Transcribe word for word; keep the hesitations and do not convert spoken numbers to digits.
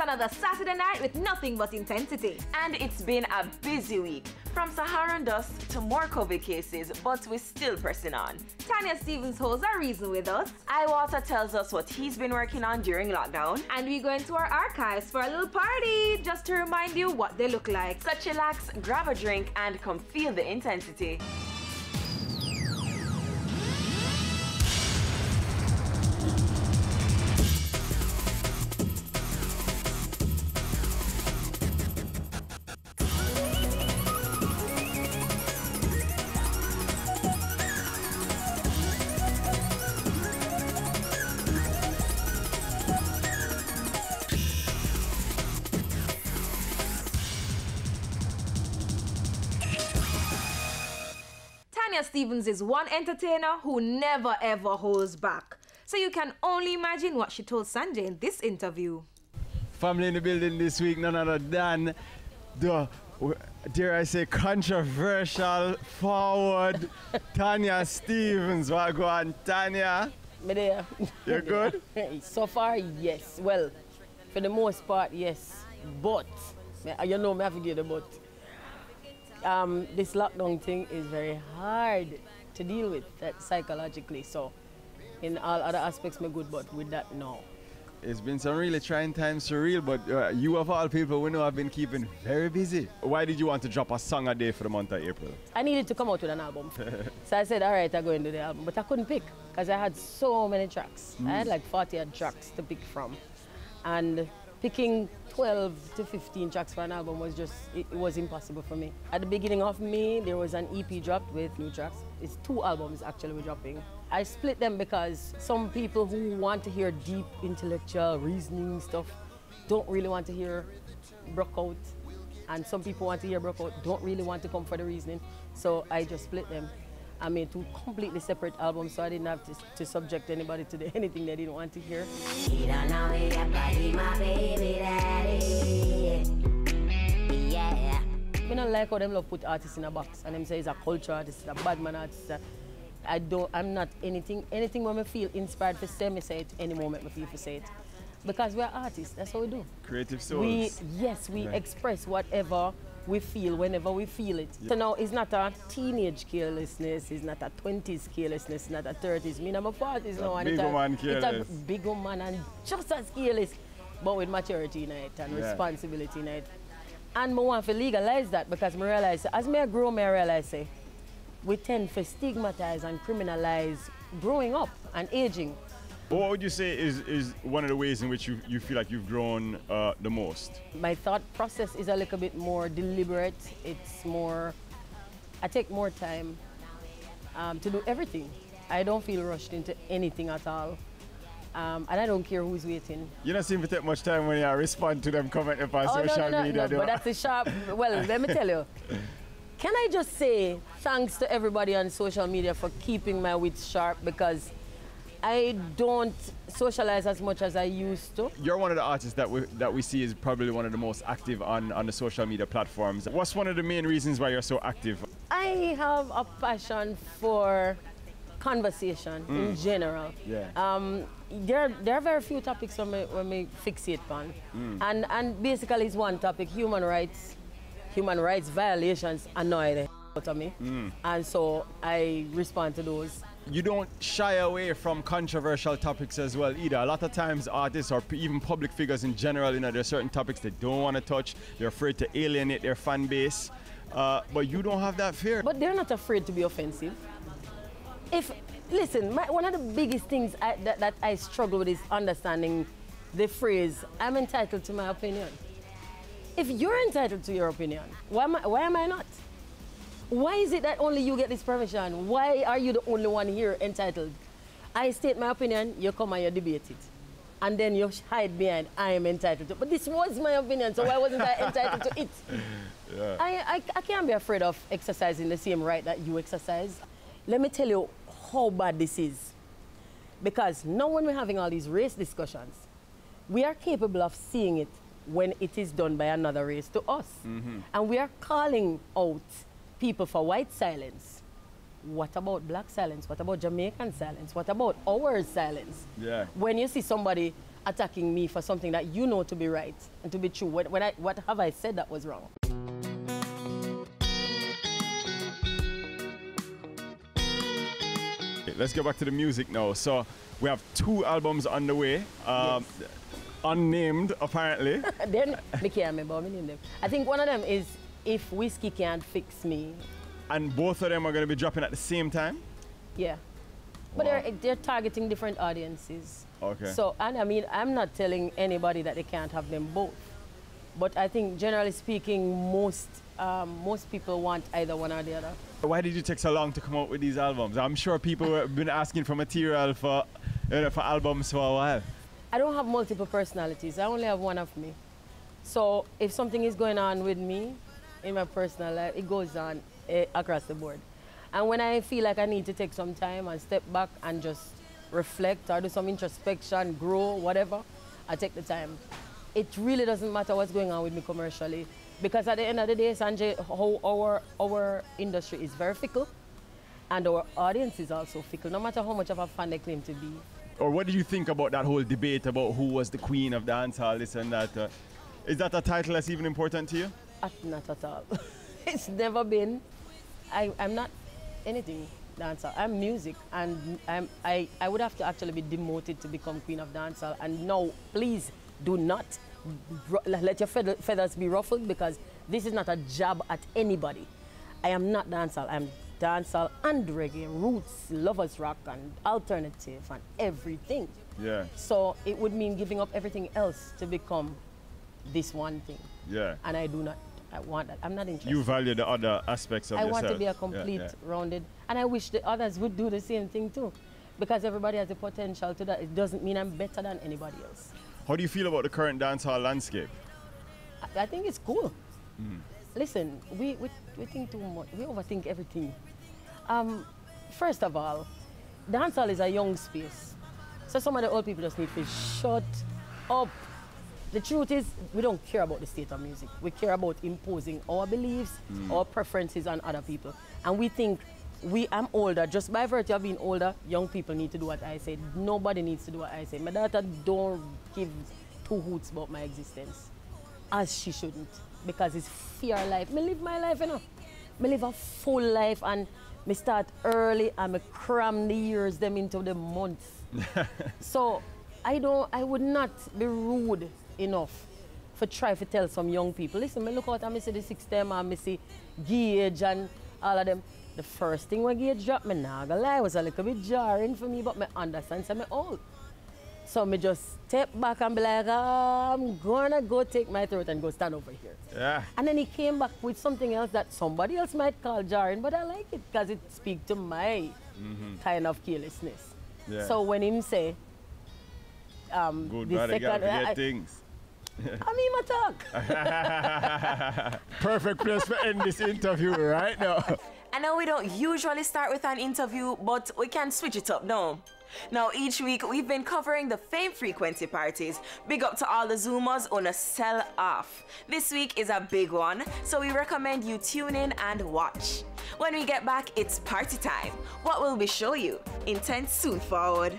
It's another Saturday night with nothing but intensity. And it's been a busy week. From Saharan dust to more COVID cases, but we're still pressing on. Tanya Stephens holds a reason with us. Eyewater tells us what he's been working on during lockdown. And we go into our archives for a little party, just to remind you what they look like. So chillax, grab a drink, and come feel the intensity. Tanya Stephens is one entertainer who never ever holds back. So you can only imagine what she told Sanjay in this interview. Family in the building this week, none other than the, dare I say, controversial forward Tanya Stephens. Well, go on, Tanya. You're good? So far, yes. Well, for the most part, yes. But, you know, I have to give the but. Um, this lockdown thing is very hard to deal with that psychologically, so in all other aspects we're good, but with that, no. It's been some really trying times, surreal, but uh, you of all people we know have been keeping very busy. Why did you want to drop a song a day for the month of April? I needed to come out with an album. So I said, all right, I'll go and do the album, but I couldn't pick because I had so many tracks. Mm. I had like forty-odd tracks to pick from, and picking twelve to fifteen tracks for an album was just, it, it was impossible for me. At the beginning of May, there was an E P dropped with new tracks. It's two albums actually we're dropping. I split them because some people who want to hear deep intellectual reasoning stuff don't really want to hear Brockout. And some people want to hear Brockout, don't really want to come for the reasoning. So I just split them. I made two completely separate albums, so I didn't have to, to subject anybody to the, anything they didn't want to hear. She don't know me, that body, my baby daddy. Yeah. I don't like how them love put artists in a box and them say it's a culture artist, it's a bad man artist. I don't, I'm not anything, anything when I feel inspired to say, I say it, any moment I feel to say it. Because we're artists, that's what we do. Creative souls. We, yes, we right. express whatever we feel whenever we feel it. Yeah. So now it's not a teenage carelessness, it's not a twenties carelessness, it's not a thirties, me and my forties now. It's a big old man and just as careless, but with maturity in it and yeah. responsibility in it. And I want to legalize that because I realize, as I grow, I realize we tend to stigmatize and criminalize growing up and aging. What would you say is, is one of the ways in which you, you feel like you've grown uh, the most? My thought process is a little bit more deliberate. It's more, I take more time um, to do everything. I don't feel rushed into anything at all. Um, and I don't care who's waiting. You don't seem to take much time when you respond to them commenting on oh, social no, no, no, media. No, but that's a sharp, well, let me tell you. Can I just say thanks to everybody on social media for keeping my wits sharp, because I don't socialize as much as I used to. You're one of the artists that we, that we see is probably one of the most active on, on the social media platforms. What's one of the main reasons why you're so active? I have a passion for conversation mm. in general. Yeah. Um, there, there are very few topics when we, when we fixate on. Mm. And, and basically it's one topic, human rights. Human rights violations annoy the out of me. Mm. And so I respond to those. You don't shy away from controversial topics as well either. A lot of times artists or even public figures in general, you know, there are certain topics they don't want to touch. They're afraid to alienate their fan base. Uh, but you don't have that fear. But they're not afraid to be offensive. If, listen, my, one of the biggest things I, that, that I struggle with is understanding the phrase, I'm entitled to my opinion. If you're entitled to your opinion, why am I, why am I not? Why is it that only you get this permission? Why are you the only one here entitled? I state my opinion, you come and you debate it. And then you hide behind, I am entitled to. But this was my opinion, so why wasn't I entitled to it? Yeah. I, I, I can't be afraid of exercising the same right that you exercise. Let me tell you how bad this is. Because now when we're having all these race discussions, we are capable of seeing it when it is done by another race to us. Mm-hmm. And we are calling out people for white silence. What about black silence? What about Jamaican silence? What about our silence? Yeah. When you see somebody, attacking me for something that you know to be right and to be true? What, what, I, what have I said that was wrong? Let's get back to the music now. So we have two albums on the way. Um, yes. Unnamed, apparently. Then they can't remember me name them. I think one of them is If Whiskey Can't Fix Me. And both of them are going to be dropping at the same time? Yeah. But wow. they're, they're targeting different audiences. Okay. So, and I mean, I'm not telling anybody that they can't have them both. But I think, generally speaking, most, um, most people want either one or the other. Why did you take so long to come out with these albums? I'm sure people have been asking for material for, you know, for albums for a while. I don't have multiple personalities. I only have one of me. So if something is going on with me in my personal life, it goes on eh, across the board. And when I feel like I need to take some time and step back and just reflect or do some introspection, grow, whatever, I take the time. It really doesn't matter what's going on with me commercially. Because at the end of the day, Sanjay, how our, our industry is very fickle, and our audience is also fickle, no matter how much of a fan they claim to be. Or what do you think about that whole debate about who was the queen of dancehall, this and that? Uh, is that a title that's even important to you? Uh, not at all. It's never been. I, I'm not anything dancehall. I'm music, and I'm, I, I would have to actually be demoted to become queen of dancehall. And no, please do not let your feathers be ruffled, because this is not a jab at anybody. I am not dancehall. I'm dancehall and reggae, roots, lovers rock, and alternative, and everything. Yeah. So it would mean giving up everything else to become this one thing. Yeah. And I do not. I want that. I'm not interested. You value the other aspects of I yourself. I want to be a complete, yeah, yeah. rounded, and I wish the others would do the same thing too, because everybody has the potential to that. It doesn't mean I'm better than anybody else. How do you feel about the current dancehall landscape? I, I think it's cool. Mm. Listen, we, we, we think too much. We overthink everything. Um, first of all, dancehall is a young space. So some of the old people just need to shut up. The truth is, we don't care about the state of music. We care about imposing our beliefs, mm. our preferences on other people. And we think, we am older. Just by virtue of being older, young people need to do what I say. Nobody needs to do what I say. My daughter don't give two hoots about my existence, as she shouldn't, because it's fear life. Me live my life, you know. Me live a full life, and me start early, and me cram the years them into the months. So I don't. I would not be rude enough for try to tell some young people. Listen, me look out and me see the sixth time and me see Gage and all of them. The first thing when Gage dropped, me nah gonna lie, was a little bit jarring for me, but me understand, so me old. So me just step back and be like, oh, I'm gonna go take my throat and go stand over here. Yeah. And then he came back with something else that somebody else might call jarring, but I like it because it speaks to my mm-hmm. kind of carelessness. Yeah. So when him say, um, good, the second, I, things. I mean, my talk. Perfect place to end this interview right now. I know we don't usually start with an interview, but we can switch it up now. Now, each week, we've been covering the Fame Frequency Parties. Big up to all the Zoomers on a sell-off. This week is a big one, so we recommend you tune in and watch. When we get back, it's party time. What will we show you? Intent soon forward.